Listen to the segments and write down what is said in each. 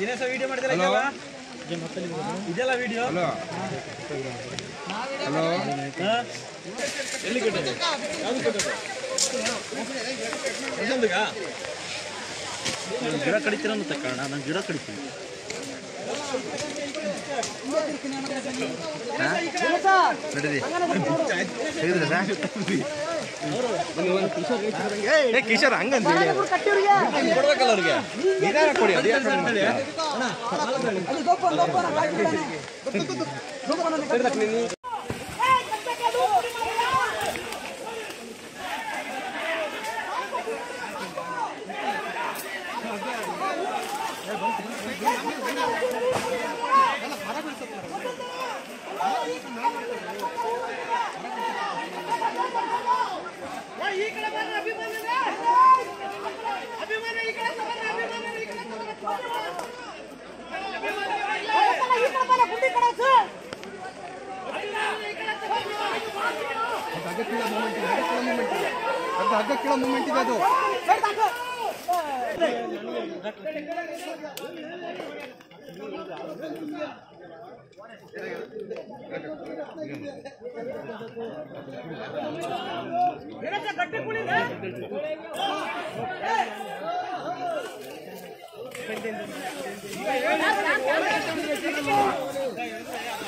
Dinesh video ಮಾಡ್ತಿರ ಇದೆಲ್ಲ ಇದೆಲ್ಲ ವಿಡಿಯೋ ಹಲೋ ಹಲೋ ಎಲ್ಲಿ ಕಟ್ಟೋದು ಯಾವುದು ಕಟ್ಟೋದು ಇದೊಂದುಗಾ ಗಿಡ ಕಡಿತೀರ ಅಂತ ಕಾರಣ ನಾನು ಗಿಡ ಕಡಿತೀನಿ ಕಿಶೋರ್ ಹಂಗಂತ ಕೊಡ್ಬೇಕಲ್ಲ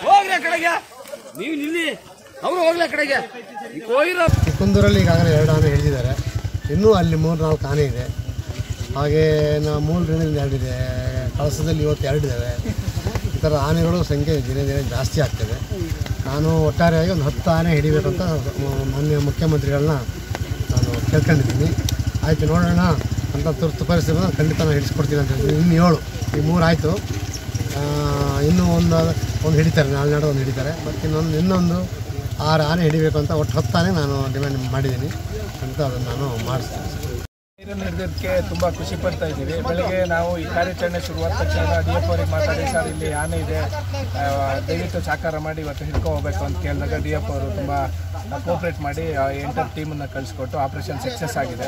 ಹೋಗ್ರಿ ಕಡೆಗೆ ನೀವು ನಿಲ್ಲಿ ಅವರು ಹೋಗ್ಲಿ ಕಡೆಗೆ ಕುಂದೂರಲ್ಲಿ ಈಗಾಗಲೇ ಎರಡು ಆನೆ ಹಿಡಿದಿದ್ದಾರೆ. ಇನ್ನೂ ಅಲ್ಲಿ ಮೂರು ನಾಲ್ಕು ಆನೆ ಇದೆ. ಹಾಗೆ ನಾವು ಮೂರರಿಂದ ಎರಡಿದೆ, ಕಳಸದಲ್ಲಿ ಇವತ್ತು ಎರಡಿದ್ದಾವೆ. ಈ ಥರ ಆನೆಗಳು ಸಂಖ್ಯೆ ದಿನೇ ದಿನೇ ಜಾಸ್ತಿ ಆಗ್ತದೆ. ನಾನು ಒಟ್ಟಾರೆಯಾಗಿ ಒಂದು 10 ಆನೆ ಹಿಡಿಬೇಕಂತ ಮಾನ್ಯ ಮುಖ್ಯಮಂತ್ರಿಗಳನ್ನ ನಾನು ಕೇಳ್ಕೊಂಡಿದ್ದೀನಿ. ಆಯಿತು, ನೋಡೋಣ ಅಂತ ತುರ್ತು ಪರಿಸ್ಥಿತಿ ಖಂಡಿತ ನಾನು ಹಿಡಿಸ್ಕೊಡ್ತೀನಿ ಅಂತ ಹೇಳ್ತೀನಿ. ಇನ್ನು 7, ಈ 3 ಆಯಿತು. ಇನ್ನೂ ಒಂದು ಹಿಡಿತಾರೆ, ನಾಳೆ ನಾಡು ಒಂದು ಹಿಡಿತಾರೆ. ಮತ್ತು ಇನ್ನೊಂದು 6 ಆನೆ ಹಿಡಿಬೇಕು ಅಂತ ಒಟ್ಟು 10 ಆನೆ ನಾನು ಡಿಮ್ಯಾಂಡ್ ಮಾಡಿದ್ದೀನಿ ಅಂತ ಅದನ್ನು ನಾನು ಮಾಡಿಸ್ತೀನಿ. ನೀರನ್ನು ಹಿಡಿದಕ್ಕೆ ತುಂಬ ಖುಷಿ ಪಡ್ತಾ ಇದ್ದೀವಿ. ಬೆಳಗ್ಗೆ ನಾವು ಈ ಕಾರ್ಯಾಚರಣೆ ಶುರುವಾದ ತಕ್ಷಣ ಡಿ ಎಫ್ ಅವ್ರಿಗೆ ಮಾತಾಡಿ, ಸರ್ ಇಲ್ಲಿ ಆನೆ ಇದೆ, ದಯವಿಟ್ಟು ಸಹಕಾರ ಮಾಡಿ ಇವತ್ತು ಹಿಡ್ಕೊಬೇಕು ಅಂತ ಕೇಳಿದಾಗ ಡಿ ಎಫ್ ಅವರು ತುಂಬ ಕೋಪ್ರೇಟ್ ಮಾಡಿ 8 ಟೀಮನ್ನು ಕಳಿಸ್ಕೊಟ್ಟು ಆಪ್ರೇಷನ್ ಸಕ್ಸಸ್ ಆಗಿದೆ.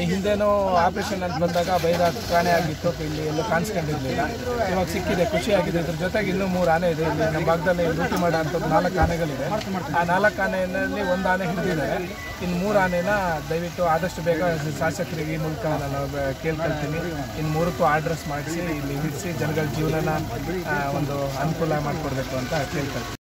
ಈ ಹಿಂದೇನೂ ಆಪ್ರೇಷನ್ ಅಂತ ಬಂದಾಗ ಬೈದ ಆನೆ ಆಗಿತ್ತು, ಇಲ್ಲಿ ಎಲ್ಲೂ ಕಾಣಿಸ್ಕೊಂಡಿರಲಿಲ್ಲ. ಇವಾಗ ಸಿಕ್ಕಿದೆ, ಖುಷಿಯಾಗಿದೆ. ಇದ್ರ ಜೊತೆಗೆ ಇನ್ನೂ 3 ಆನೆ ಇದೆ. ಇಲ್ಲಿ ನಮ್ಮ ಭಾಗದಲ್ಲಿ ಲೂಟಿ ಮಾಡೋಂಥದ್ದು 4 ಆನೆಗಳಿದೆ. ಆ 4 ಆನೆಯಲ್ಲಿ ಒಂದು ಆನೆ ಹಿಡಿದಿದ್ದಾರೆ. ಇನ್ನು 3 ಆನೆನ ದಯವಿಟ್ಟು ಆದಷ್ಟು ಬೇಗ ಶಾಸಕರಿಗೆ ಮೂಲಕ ನಾನು ಕೇಳ್ಕೊಳ್ತೀನಿ. ಇನ್ನು 3ಕ್ಕೂ ಆರ್ಡರ್ಸ್ ಮಾಡಿಸಿ ಇಲ್ಲಿ ಹಿಡಿಸಿ ಜನಗಳ ಜೀವನನ ಒಂದು ಅನುಕೂಲ ಮಾಡಿಕೊಡ್ಬೇಕು ಅಂತ ಕೇಳ್ಕೊಳ್ತೀನಿ.